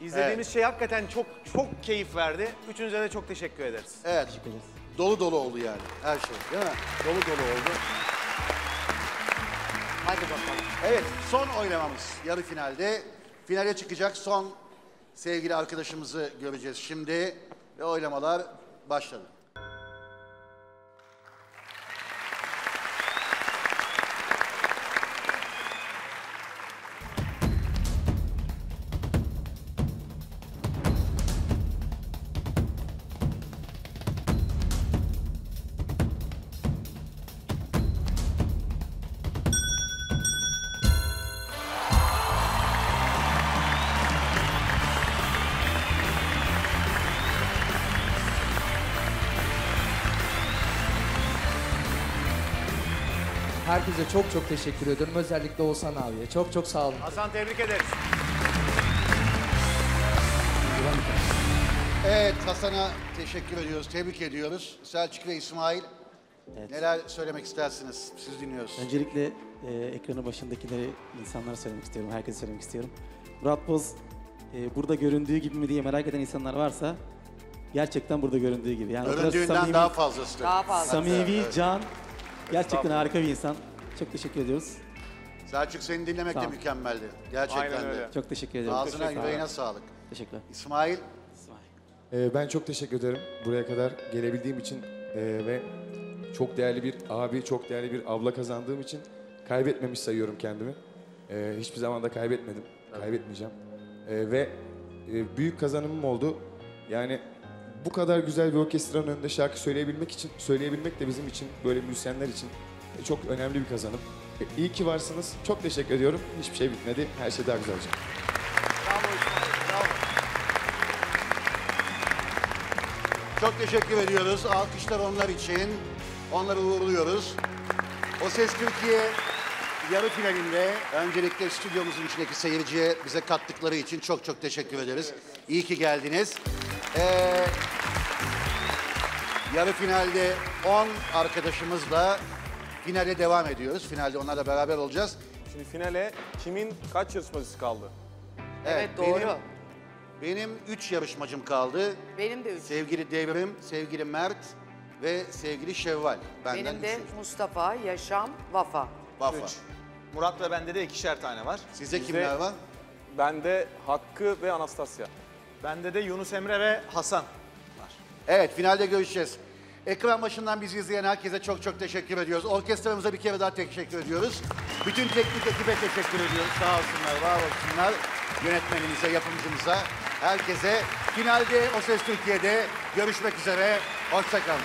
İzlediğimiz şey hakikaten çok keyif verdi. Üçünüze de çok teşekkür ederiz. Evet. Dolu dolu oldu yani her şey, değil mi? Dolu dolu oldu. Hadi bakalım. Evet, son oynamamız yarı finalde. Finale çıkacak son sevgili arkadaşımızı göreceğiz şimdi. Ve oylamalar başladı. Herkese çok teşekkür ediyorum. Özellikle Oğuzhan abiye. Çok sağ olun. Hasan, tebrik ederiz. Evet, Hasan'a teşekkür ediyoruz, tebrik ediyoruz. Selçuk ve İsmail, evet, neler söylemek istersiniz? Siz dinliyoruz. Öncelikle ekranın başındakileri, insanlara söylemek istiyorum, herkese söylemek istiyorum. Murat Boz, burada göründüğü gibi mi diye merak eden insanlar varsa, gerçekten burada göründüğü gibi. Yani göründüğünden samimi, daha fazlası. Daha fazlası. Samimi, evet. Can. Gerçekten harika bir insan. Çok teşekkür ediyoruz. Selçuk, seni dinlemek de mükemmeldi. Gerçekten de. Çok teşekkür ederim. Ağzına, yüreğine sağlık. Teşekkürler. İsmail. Ben çok teşekkür ederim buraya kadar gelebildiğim için ve çok değerli bir abi, çok değerli bir abla kazandığım için kaybetmemiş sayıyorum kendimi. Hiçbir zaman da kaybetmedim. Evet. Kaybetmeyeceğim. Ve büyük kazanımım oldu. Yani bu kadar güzel bir orkestranın önünde şarkı söyleyebilmek de bizim için, böyle müzisyenler için çok önemli bir kazanım. İyi ki varsınız. Çok teşekkür ediyorum. Hiçbir şey bitmedi. Her şey daha güzel olacak. Bravo, bravo. Çok teşekkür ediyoruz. Alkışlar onlar için. Onları uğurluyoruz. O Ses Türkiye yarı finalinde öncelikle stüdyomuzun içindeki seyirciye bize kattıkları için çok teşekkür ederiz. İyi ki geldiniz. Yarı finalde 10 arkadaşımızla finale devam ediyoruz. Finalde onlarla beraber olacağız. Şimdi finale kimin kaç yarışmacısı kaldı? Evet, doğru. Benim 3 yarışmacım kaldı. Benim de 3. Sevgili Devrim, sevgili Mert ve sevgili Şevval. Benden benim de Mustafa, Yaşam, Vafa. Vafa. 3. Murat ve bende de 2'şer tane var. Sizde kimler var? Bende Hakkı ve Anastasia. Bende de Yunus Emre ve Hasan var. Evet, finalde görüşeceğiz. Ekran başından bizi izleyen herkese çok teşekkür ediyoruz. Orkestramıza bir kere daha teşekkür ediyoruz. Bütün teknik ekibe teşekkür ediyoruz. Sağ olsunlar, var olsunlar. Yönetmenimize, yapımcımıza, herkese. Finalde O Ses Türkiye'de görüşmek üzere. Hoşça kalın.